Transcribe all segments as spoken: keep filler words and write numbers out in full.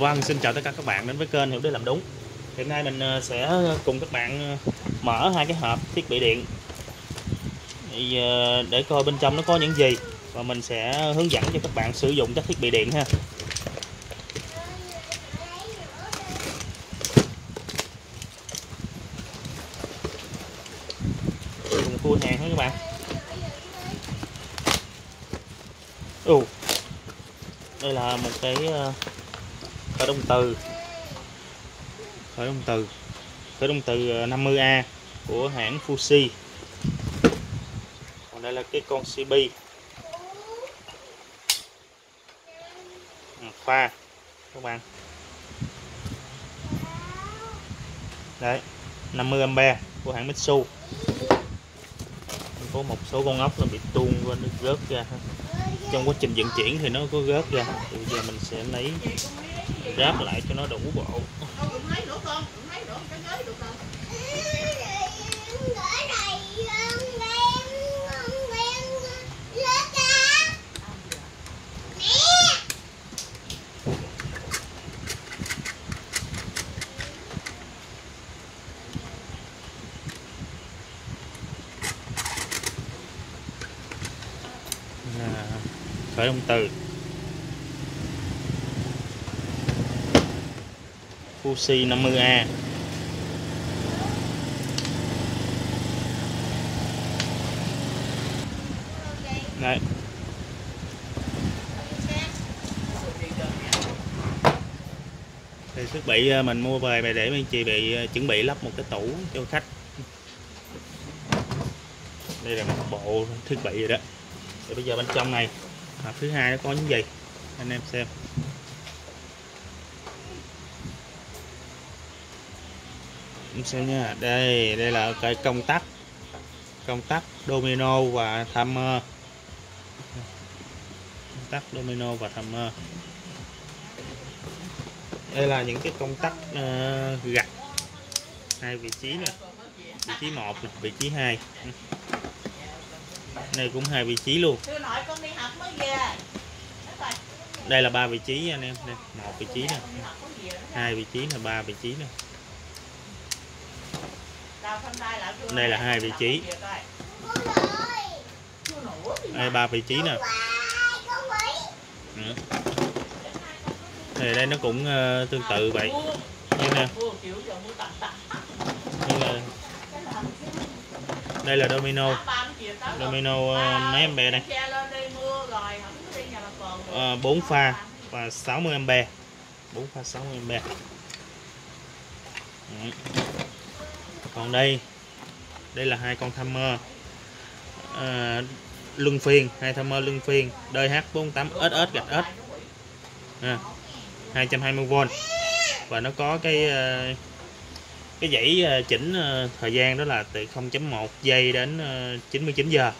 Vâng, xin chào tất cả các bạn đến với kênh Hiểu Để Làm Đúng. Hiện nay mình sẽ cùng các bạn mở hai cái hộp thiết bị điện để coi bên trong nó có những gì, và mình sẽ hướng dẫn cho các bạn sử dụng các thiết bị điện ha. Cùng khui hàng hết các bạn. Ừ. Đây là một cái khởi động từ khởi động từ khởi động từ năm mươi A của hãng Fushi. Còn đây là cái con xê pê pha các bạn. Đấy, năm mươi A của hãng Mitsu. Có một số con ốc là bị tuôn và nó rớt ra. Trong quá trình vận chuyển thì nó có rớt ra. Bây giờ mình sẽ lấy ráp lại cho nó đủ bộ. Khởi động từ Fushi năm mươi A. Đấy. Thì thiết bị mình mua về để mình chị bị chuẩn bị lắp một cái tủ cho khách. Đây là một bộ thiết bị rồi đó. Thì bây giờ bên trong này hộp thứ hai nó có những gì anh em xem. Em xem nha, đây đây là cái công tắc công tắc Domino và Thammer, công tắc Domino và Thammer. Đây là những cái công tắc uh, gạch hai vị trí nè, vị trí một, vị trí hai. Đây cũng hai vị trí luôn. Đây là ba vị trí anh em, đây một vị trí nè, hai vị trí là ba vị trí nè. Đây là hai vị trí. Đây ba vị trí nè. Thì đây nó cũng tương tự vậy như nè. Đây là Domino. Domino mấy em bè đây. À, bốn pha và sáu mươi A. bốn pha sáu mươi A. Còn đây, đây là hai con Thammer à, luân phiên, hai Thammer luân phiên đời H bốn tám S S gạch S à, hai trăm hai mươi vôn, và nó có cái cái dãy chỉnh thời gian đó là từ không phẩy một giây đến chín mươi chín giờ.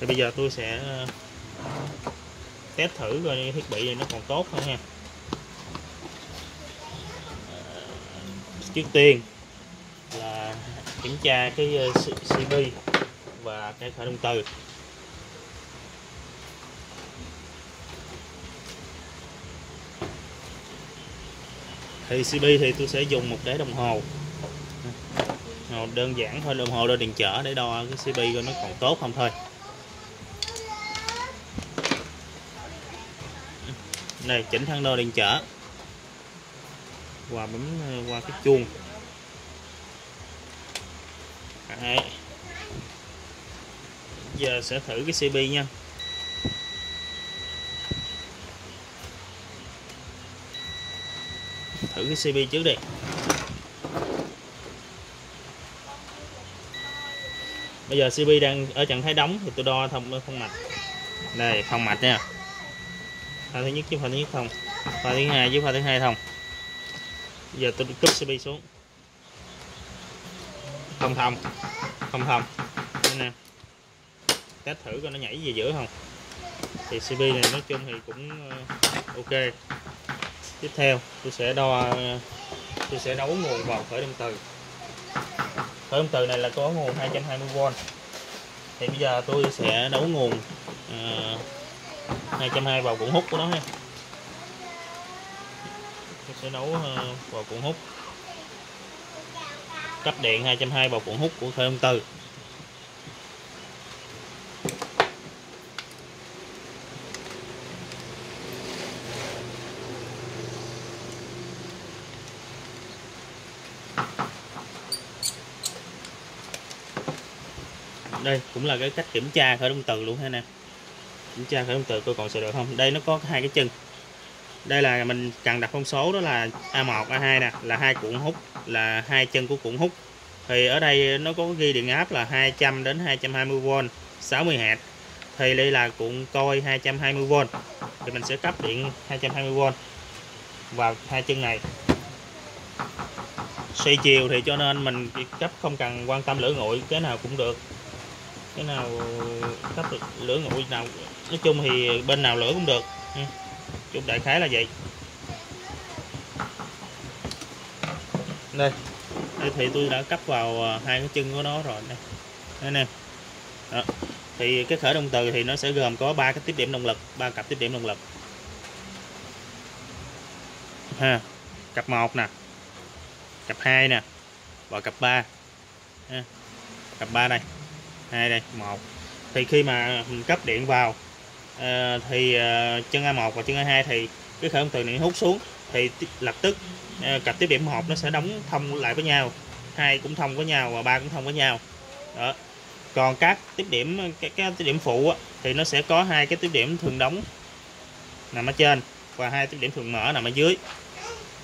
Thì bây giờ tôi sẽ test thử coi thiết bị này nó còn tốt không ha. Trước tiên là kiểm tra cái xê pê và cái khởi động từ. Thì xê pê thì tôi sẽ dùng một cái đồng hồ, hồ đơn giản thôi, đồng hồ đo điện trở để đo cái xê pê coi nó còn tốt không thôi. Này, chỉnh thang đo điện trở qua bấm qua cái chuông. Đấy. Giờ sẽ thử cái xê pê nha. Thử cái xê pê trước đi. Bây giờ xê pê đang ở trạng thái đóng thì tôi đo thông không mạch. Đây, không mạch nha. Pha thứ nhất chứ pha thứ nhất không. Pha thứ hai chứ pha thứ hai không. Giờ tôi cúp xê pê xuống. Không thông. Không thông. Nè. Test thử coi nó nhảy về giữa không. Thì xê pê này nói chung thì cũng ok. Tiếp theo tôi sẽ đo, tôi sẽ đấu nguồn vào khởi động từ. Khởi động từ này là có nguồn hai trăm hai mươi vôn. Thì bây giờ tôi sẽ đấu nguồn uh, hai trăm hai mươi vào cuộn hút của nó ha. Tôi sẽ nấu vào cuộn hút, cấp điện hai trăm hai mươi vào cuộn hút của H không bốn. Đây cũng là cái cách kiểm tra khởi động từ luôn ha nè. Kiểm tra khởi động từ coi còn sửa được không. Đây nó có hai cái chân. Đây là mình cần đặt thông số đó là A một, A hai nè, là hai cuộn hút, là hai chân của cuộn hút. Thì ở đây nó có ghi điện áp là hai trăm đến hai trăm hai mươi vôn, sáu mươi héc. Thì đây là cuộn coi hai trăm hai mươi vôn. Thì mình sẽ cấp điện hai trăm hai mươi vôn vào hai chân này. Xoay chiều thì cho nên mình cấp không cần quan tâm lửa nguội, cái nào cũng được. Cái nào cấp được lửa nguội nào, nói chung thì bên nào lửa cũng được. Chụp đại khái là vậy. Đây, đây thì tôi đã cấp vào hai cái chân của nó rồi đây. Đây nè. Đó. Thì cái khởi động từ thì nó sẽ gồm có ba cái tiếp điểm động lực, ba cặp tiếp điểm động lực. Ha. Cặp một nè. Cặp hai nè. Và cặp ba. Ha. Cặp ba đây. hai đây, một. Thì khi mà mình cấp điện vào Uh, thì uh, chân A một và chân A hai thì cái khởi động từ này hút xuống thì lập tức uh, cặp tiếp điểm một nó sẽ đóng thông lại với nhau, hai cũng thông với nhau và ba cũng thông với nhau. Đó. Còn các tiếp điểm các, các tiếp điểm phụ á, thì nó sẽ có hai cái tiếp điểm thường đóng nằm ở trên và hai tiếp điểm thường mở nằm ở dưới,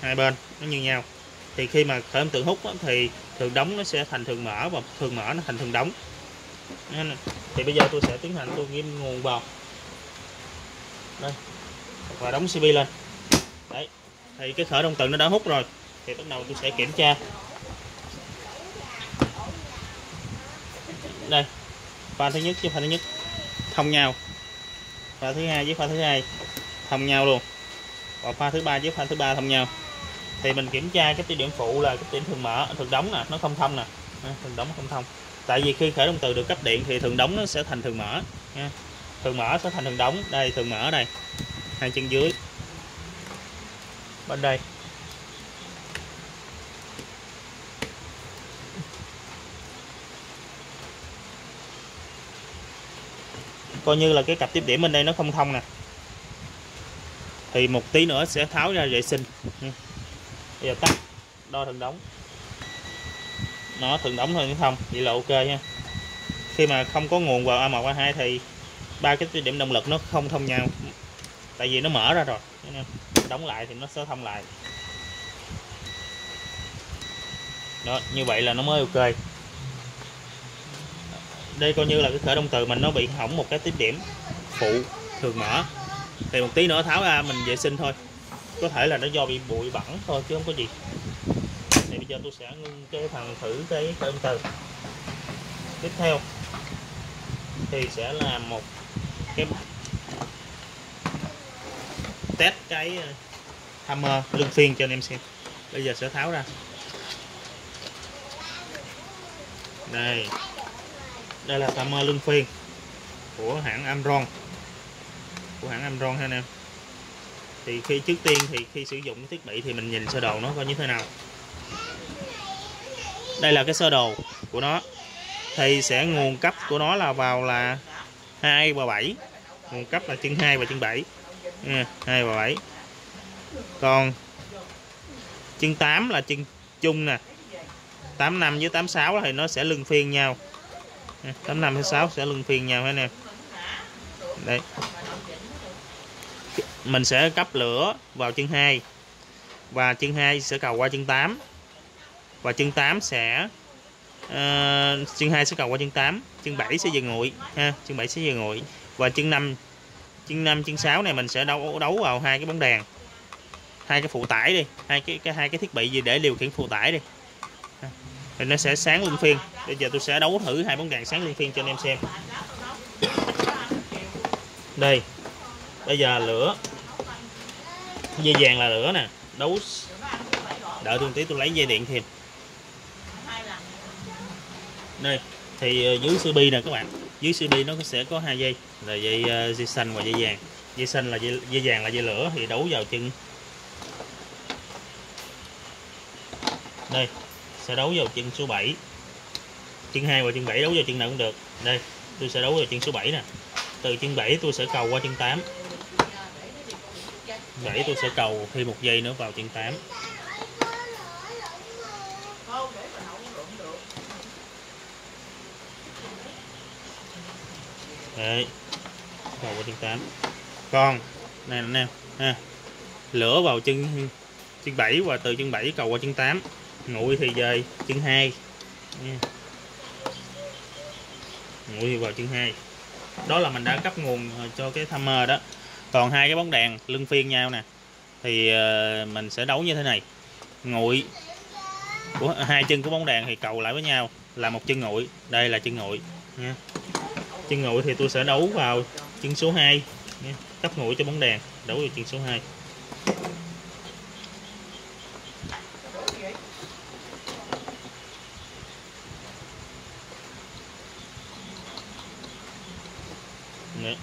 hai bên nó như nhau. Thì khi mà khởi động từ hút á, thì thường đóng nó sẽ thành thường mở và thường mở nó thành thường đóng. Thì bây giờ tôi sẽ tiến hành tôi ghim nguồn vào. Đây. Và đóng xê pê lên. Đấy. Thì cái khởi động từ nó đã hút rồi. Thì bắt đầu tôi sẽ kiểm tra. Đây. Pha thứ nhất với pha thứ nhất thông nhau. Pha thứ hai với pha thứ hai thông nhau luôn. Và pha thứ ba với pha thứ ba thông nhau. Thì mình kiểm tra cái tiếp điểm phụ là cái điểm thường mở, thường đóng nè, nó không thông nè. Thường đóng không thông. Tại vì khi khởi động từ được cấp điện thì thường đóng nó sẽ thành thường mở nha. Thường mở sẽ thành thường đóng. Đây thường mở đây. Hai chân dưới. Bên đây. Coi như là cái cặp tiếp điểm bên đây nó không thông nè. Thì một tí nữa sẽ tháo ra vệ sinh. Bây giờ tắt. Đo thường đóng. Nó thường đóng thôi không. Vậy là ok nha. Khi mà không có nguồn vào A một A hai thì ba cái điểm động lực nó không thông nhau, tại vì nó mở ra rồi, đóng lại thì nó sẽ thông lại. Đó, như vậy là nó mới ok. Đây coi như là cái khởi động từ mình nó bị hỏng một cái tiếp điểm phụ thường mở, thì một tí nữa tháo ra mình vệ sinh thôi. Có thể là nó do bị bụi bẩn thôi chứ không có gì. Thì bây giờ tôi sẽ ngưng cái phần thử cái khởi động từ. Tiếp theo thì sẽ là một cái test cái Thammer luân phiên cho anh em xem. Bây giờ sẽ tháo ra. Đây. Đây là Thammer luân phiên của hãng Omron. Của hãng Omron ha anh em. Thì khi trước tiên thì khi sử dụng cái thiết bị thì mình nhìn sơ đồ nó coi như thế nào. Đây là cái sơ đồ của nó. Thì sẽ nguồn cấp của nó là vào là hai và bảy. Nguồn cấp là chân hai và chân bảy. hai và bảy. Còn chân tám là chân chung nè. tám mươi lăm với tám mươi sáu thì nó sẽ luân phiên nhau. tám mươi lăm với tám mươi sáu sẽ luân phiên nhau anh em. Đây. Mình sẽ cấp lửa vào chân hai. Và chân hai sẽ cầu qua chân tám. Và chân tám sẽ À, chân hai sẽ cầu qua chân tám, chân bảy sẽ dừng nguội ha, chân bảy sẽ dừng nguội và chân năm, chân năm chân sáu này mình sẽ đấu đấu vào hai cái bóng đèn, hai cái phụ tải đi, hai cái cái hai cái thiết bị gì để điều khiển phụ tải đi. Ha. Thì nó sẽ sáng luân phiên. Bây giờ tôi sẽ đấu thử hai bóng đèn sáng luân phiên cho anh em xem. Đây. Bây giờ lửa. Dây vàng là lửa nè, đấu đợi tôi tí tôi lấy dây điện thêm. Đây thì dưới xê pê nè các bạn, dưới xê pê nó sẽ có hai dây là dây dây xanh và dây vàng. dây xanh là dây, dây vàng là dây lửa thì đấu vào chân đây, sẽ đấu vào chân số bảy, chân hai và chân bảy đấu vào chân nào cũng được. Đây tôi sẽ đấu vào chân số bảy nè, từ chân bảy tôi sẽ cầu qua chân tám, bảy tôi sẽ cầu thêm một dây nữa vào chân tám. Đấy, cầu qua chân tám. Còn này nè em ha, lửa vào chân chân bảy và từ chân bảy cầu qua chân tám, nguội thì về chân hai, nguội thì vào chân hai. Đó là mình đã cấp nguồn cho cái Thammer đó. Còn hai cái bóng đèn lưng phiên nhau nè thì mình sẽ đấu như thế này, nguội của hai chân của bóng đèn thì cầu lại với nhau là một chân nguội. Đây là chân nguội nha. Chân nguội thì tôi sẽ đấu vào chân số hai, cấp nguội cho bóng đèn, đấu vào chân số hai. Đấy.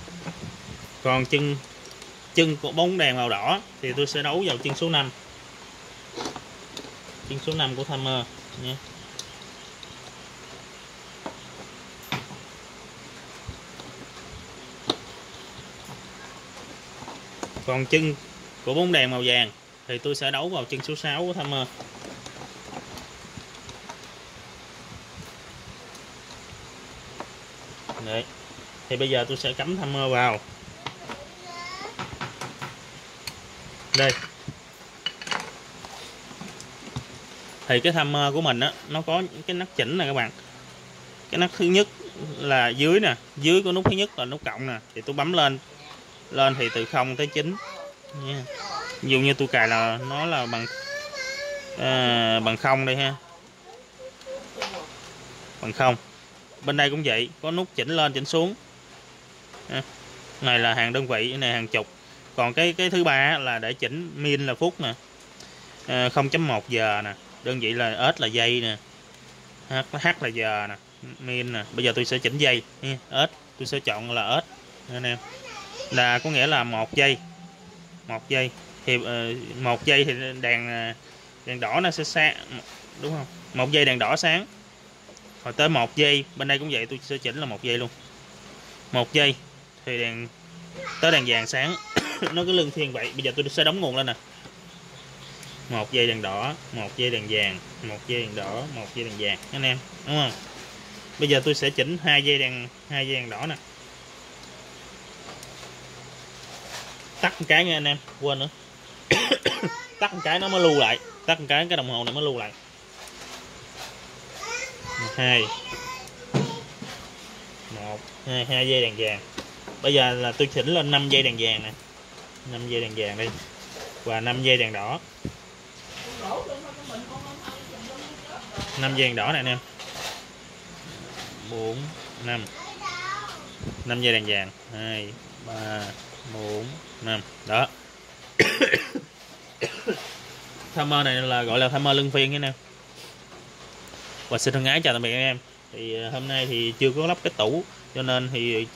Còn chân chân của bóng đèn màu đỏ thì tôi sẽ đấu vào chân số năm, chân số năm của Thammer nha. Còn chân của bóng đèn màu vàng thì tôi sẽ đấu vào chân số sáu của Thammer. Đấy. Thì bây giờ tôi sẽ cắm Thammer vào. Đây. Thì cái Thammer của mình á, nó có những cái nắp chỉnh nè các bạn. Cái nắp thứ nhất là dưới nè, dưới của nút thứ nhất là nút cộng nè, thì tôi bấm lên. Lên thì từ không tới chín. Nha. Ví dụ như tôi cài là nó là bằng à, bằng không đây ha. Bằng không. Bên đây cũng vậy, có nút chỉnh lên chỉnh xuống. Cái này là hàng đơn vị, cái này hàng chục. Còn cái cái thứ ba là để chỉnh min là phút nè, à, không chấm một giờ nè, đơn vị là S là giây nè, H, H là giờ nè, min nè. Bây giờ tôi sẽ chỉnh giây, S tôi sẽ chọn là S anh em, là có nghĩa là một giây, một giây thì một giây thì đèn đèn đỏ nó sẽ sáng đúng không? Một giây đèn đỏ sáng. Rồi tới một giây bên đây cũng vậy, tôi sẽ chỉnh là một giây luôn. Một giây thì đèn tới đèn vàng sáng. Nó cứ lưng phiên vậy. Bây giờ tôi sẽ đóng nguồn lên nè. Một giây đèn đỏ, một giây đèn vàng, một giây đèn đỏ, một giây đèn vàng anh em, đúng không? Bây giờ tôi sẽ chỉnh hai giây đèn hai giây đèn đỏ nè. Tắt một cái nha anh em, quên nữa. Tắt một cái nó mới lưu lại, tắt một cái cái đồng hồ này mới lưu lại. Hai, một, hai, hai dây đèn vàng. Bây giờ là tôi chỉnh lên năm dây đèn vàng nè, năm dây đèn vàng đi và năm dây đèn đỏ, năm dây đèn đỏ này anh em, bốn, năm, năm dây đèn vàng, hai, ba, bốn, năm, đó. Thammer này là gọi là Thammer lưng phiên nha anh em. Và xin thân ái chào tạm biệt anh em. Thì hôm nay thì chưa có lắp cái tủ cho nên thì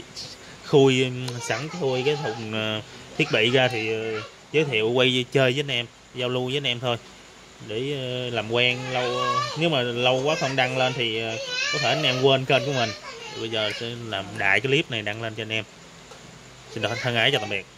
khui sẵn khui cái thùng thiết bị ra thì giới thiệu quay chơi với anh em, giao lưu với anh em thôi để làm quen. Lâu nếu mà lâu quá không đăng lên thì có thể anh em quên kênh của mình. Bây giờ sẽ làm đại cái clip này đăng lên cho anh em. Xin thân ái chào tạm biệt.